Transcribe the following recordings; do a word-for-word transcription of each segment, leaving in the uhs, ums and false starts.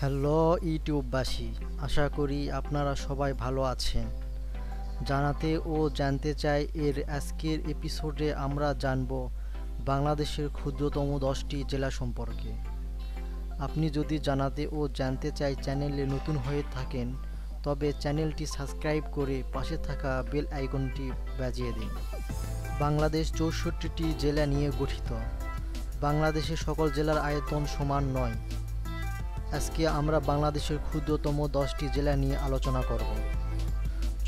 Hello यूट्यूबबासी, आशा करी आपनारा सबाई भालो आছেন। জানাতে ও জানতে চাই এর আজকের এপিসোডে আমরা জানব বাংলাদেশের ক্ষুদ্রতম দশটি জেলা সম্পর্কে। আপনি যদি জানাতে ও জানতে চাই চ্যানেলে নতুন হয়ে থাকেন তবে চ্যানেলটি সাবস্ক্রাইব করে পাশে থাকা বেল আইকনটি বাজিয়ে দিন। বাংলাদেশ চৌষট্টিটি জেলা নিয়ে গঠিত। বাংলাদেশের সকল জেলার আয়তন সমান নয়। আজকে আমরা বাংলাদেশের ক্ষুদ্রতম দশটি জেলা নিয়ে আলোচনা করব।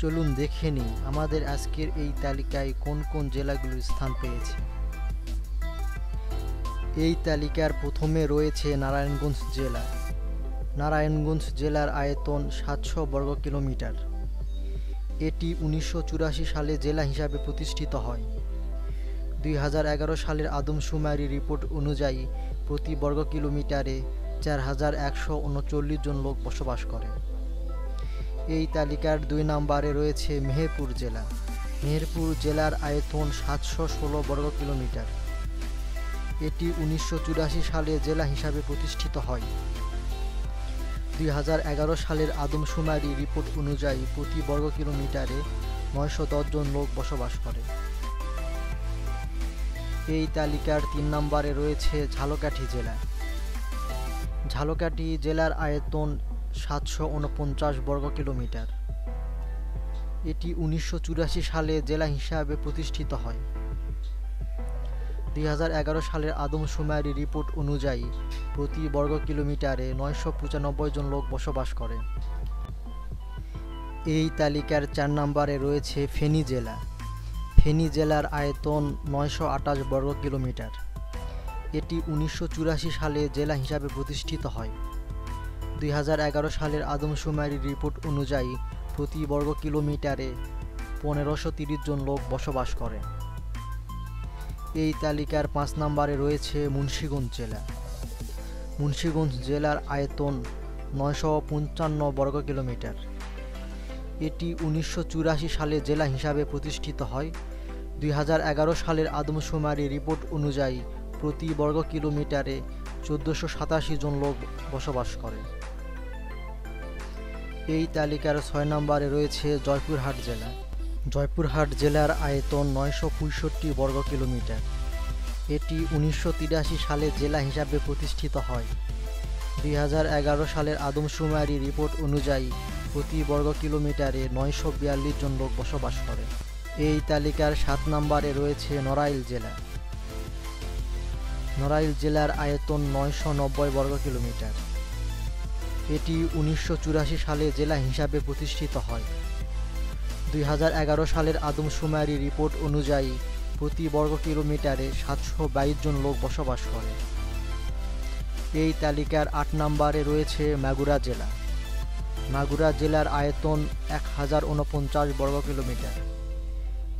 চলুন দেখে নিই আমাদের আজকের এই তালিকায় কোন কোন জেলাগুলো স্থান পেয়েছে। এই তালিকার প্রথমে রয়েছে নারায়ণগঞ্জ জেলা। নারায়ণগঞ্জ জেলার আয়তন সাতশো বর্গ কিলোমিটার। এটি উনিশশো চুরাশি সালে জেলা হিসাবে প্রতিষ্ঠিত হয়। দুই হাজার এগারো সালের আদমশুমারি রিপোর্ট অনুযায়ী প্রতি বর্গ কিলোমিটারে চার হাজার একশো উনচল্লিশ জন লোক বসবাস করে। এই তালিকার দুই নম্বরে রয়েছে মেহেরপুর জেলা। মেহেরপুর জেলার আয়তন সাতশো ষোলো বর্গ কিলোমিটার। এটি উনিশশো চুরাশি সালে জেলা হিসাবে প্রতিষ্ঠিত হয়। দুই হাজার এগারো সালের আদমশুমারি রিপোর্ট অনুযায়ী প্রতি বর্গ কিলোমিটারে নয়শো দশ জন লোক বসবাস করে। এই তালিকার তিন নম্বরে রয়েছে ঝালকাঠি জেলা। ঝালকাঠি জেলার আয়তন সাতশো উনপঞ্চাশ বর্গ কিলোমিটার। এটি উনিশশো চুরাশি সালে জেলা হিসাবে প্রতিষ্ঠিত হয়। দুই হাজার এগারো সালের আদমশুমারি রিপোর্ট অনুযায়ী প্রতি বর্গ কিলোমিটারে নয়শো পঁচানব্বই জন লোক বসবাস করে। এই তালিকার চার নম্বরে রয়েছে ফেনী জেলা। ফেনী জেলার আয়তন নয়শো আটাশ বর্গ কিলোমিটার। এটি উনিশশো চুরাশি সালে জেলা হিসাবে প্রতিষ্ঠিত হয়। দুই হাজার এগারো সালের আদমশুমারি রিপোর্ট অনুযায়ী প্রতি বর্গ কিলোমিটারে পনেরোশো তিরিশ জন লোক বসবাস করে। এই তালিকার পাঁচ নম্বরে রয়েছে মুন্শীগঞ্জ জেলা। মুন্শীগঞ্জ জেলার আয়তন নয়শো পঞ্চান্ন বর্গ কিলোমিটার। এটি উনিশশো চুরাশি সালে জেলা হিসাবে প্রতিষ্ঠিত হয়। দুই হাজার এগারো সালের আদমশুমারি রিপোর্ট অনুযায়ী প্রতি বর্গ কিলোমিটারে চোদ্দোশো সাতাশি জন লোক বসবাস করে। এই তালিকার ছয় নম্বরে রয়েছে জয়পুরহাট জেলা। জয়পুরহাট জেলার আয়তন নয়শো পঁয়ষট্টি বর্গ কিলোমিটার। এটি উনিশশো তিরাশি সালে জেলা হিসাবে প্রতিষ্ঠিত হয়। দুই হাজার এগারো সালের আদমশুমারি রিপোর্ট অনুযায়ী প্রতি বর্গ কিলোমিটারে নয়শো বিয়াল্লিশ জন লোক বসবাস করে। এই তালিকার সাত নম্বরে রয়েছে নড়াইল জেলা। নড়াইল জেলার আয়তন নয়শো নব্বই বর্গ কিলোমিটার। এটি উনিশশো চুরাশি সালে জেলা হিসাবে প্রতিষ্ঠিত হয়। দুই হাজার এগারো সালের আদমশুমারি রিপোর্ট অনুযায়ী প্রতি বর্গ কিলোমিটারে সাতশো বাইশ জন লোক বসবাস করে। এই তালিকার আট নম্বরে রয়েছে মাগুরা জেলা। মাগুরা জেলার আয়তন এক হাজার উনপঞ্চাশ বর্গ কিলোমিটার।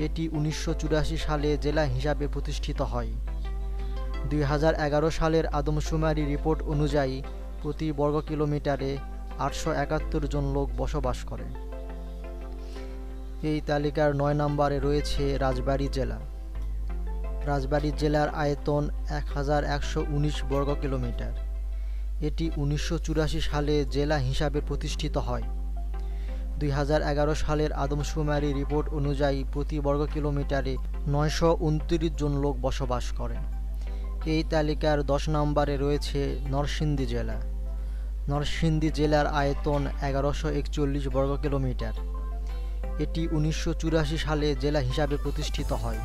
এটি উনিশশো চুরাশি সালে জেলা হিসাবে প্রতিষ্ঠিত হয়। দুই হাজার এগারো সালের আদমশুমারি রিপোর্ট অনুযায়ী প্রতি বর্গ কিলোমিটারে আটশো একাত্তর জন লোক বসবাস করে। এই তালিকার নয় নম্বরে রয়েছে রাজবাড়ি জেলা। রাজবাড়ি জেলার আয়তন এক হাজার একশো উনিশ বর্গ কিলোমিটার। এটি উনিশশো চুরাশি সালে জেলা হিসাবে প্রতিষ্ঠিত হয়। দুই হাজার এগারো সালের আদমশুমারি রিপোর্ট অনুযায়ী প্রতি বর্গ কিলোমিটারে নয়শো উনত্রিশ জন লোক বসবাস করে। এই তালিকার দশ নম্বরে রয়েছে নরসিংদী জেলা। নরসিংদী জেলার আয়তন এগারোশো একচল্লিশ বর্গ কিলোমিটার। এটি উনিশশো চুরাশি সালে জেলা হিসাবে প্রতিষ্ঠিত হয়।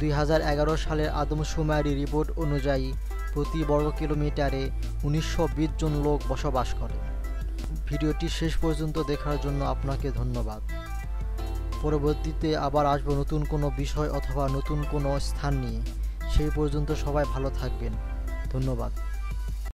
দুই হাজার এগারো সালের আদমশুমারি রিপোর্ট অনুযায়ী প্রতি বর্গ কিলোমিটারে উনিশশো বিশ জন লোক বসবাস করে। ভিডিওটি শেষ পর্যন্ত দেখার জন্য আপনাকে ধন্যবাদ। পরবর্তীতে আবার আসবো নতুন কোনো বিষয় অথবা নতুন কোনো স্থান নিয়ে। সেই পর্যন্ত সবাই ভালো থাকবেন। ধন্যবাদ।